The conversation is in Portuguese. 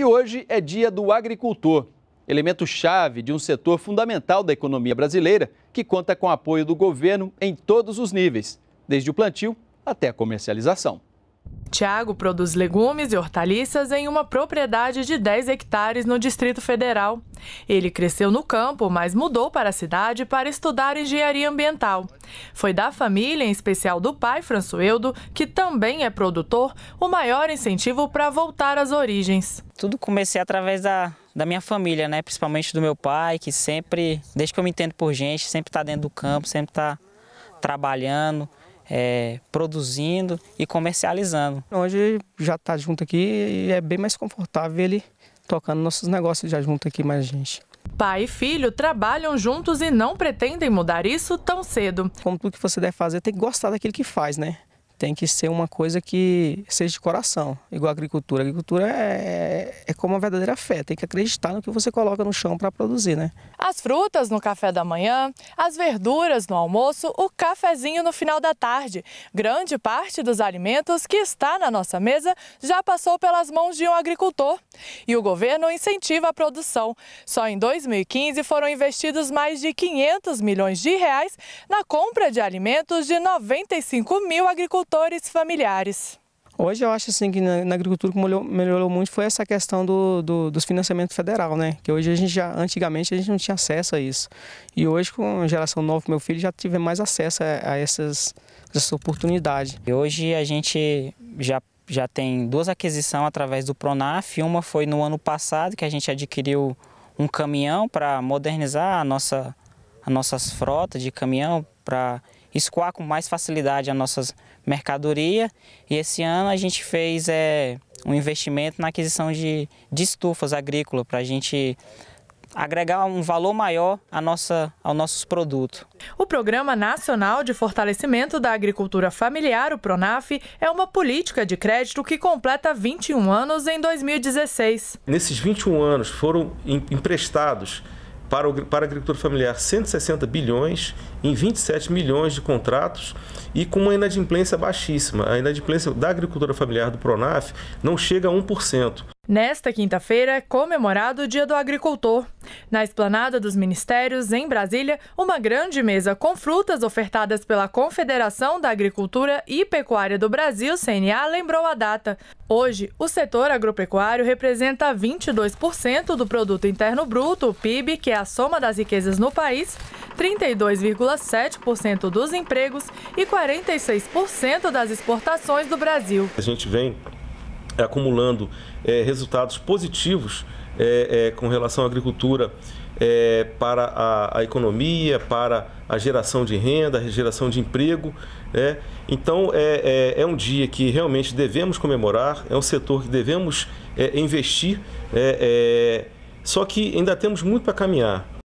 E hoje é dia do agricultor, elemento-chave de um setor fundamental da economia brasileira que conta com apoio do governo em todos os níveis, desde o plantio até a comercialização. Tiago produz legumes e hortaliças em uma propriedade de 10 hectares no Distrito Federal. Ele cresceu no campo, mas mudou para a cidade para estudar engenharia ambiental. Foi da família, em especial do pai, Franço Eldo, que também é produtor, o maior incentivo para voltar às origens. Tudo comecei através da minha família, né? Principalmente do meu pai, que sempre, desde que eu me entendo por gente, sempre está dentro do campo, sempre está trabalhando. Produzindo e comercializando. Hoje já está junto aqui e é bem mais confortável ele tocando nossos negócios já junto aqui mais gente. Pai e filho trabalham juntos e não pretendem mudar isso tão cedo. Como tudo que você deve fazer, tem que gostar daquilo que faz, né? Tem que ser uma coisa que seja de coração, igual a agricultura. A agricultura é como uma verdadeira fé, tem que acreditar no que você coloca no chão para produzir, né? As frutas no café da manhã, as verduras no almoço, o cafezinho no final da tarde. Grande parte dos alimentos que está na nossa mesa já passou pelas mãos de um agricultor. E o governo incentiva a produção. Só em 2015 foram investidos mais de 500 milhões de reais na compra de alimentos de 95 mil agricultores familiares. Hoje eu acho assim que na agricultura que melhorou muito foi essa questão dos financiamentos federal, né? Que hoje antigamente a gente não tinha acesso a isso. E hoje com a geração nova, meu filho, já tive mais acesso a essa oportunidade. E hoje a gente já tem duas aquisições através do PRONAF. Uma foi no ano passado que a gente adquiriu um caminhão para modernizar as nossas frotas de caminhão para escoar com mais facilidade as nossas mercadorias, e esse ano a gente fez um investimento na aquisição de estufas agrícolas para a gente agregar um valor maior aos nossos produtos. O Programa Nacional de Fortalecimento da Agricultura Familiar, o PRONAF, é uma política de crédito que completa 21 anos em 2016. Nesses 21 anos foram emprestados para a agricultura familiar, 160 bilhões em 27 milhões de contratos e com uma inadimplência baixíssima. A inadimplência da agricultura familiar do PRONAF não chega a 1%. Nesta quinta-feira é comemorado o Dia do Agricultor. Na Esplanada dos Ministérios, em Brasília, uma grande mesa com frutas ofertadas pela Confederação da Agricultura e Pecuária do Brasil, CNA, lembrou a data. Hoje, o setor agropecuário representa 22% do Produto Interno Bruto, o PIB, que é a soma das riquezas no país, 32,7% dos empregos e 46% das exportações do Brasil. A gente vem acumulando resultados positivos com relação à agricultura para a economia, para a geração de renda, a geração de emprego. Então, é um dia que realmente devemos comemorar, é um setor que devemos investir, só que ainda temos muito para caminhar.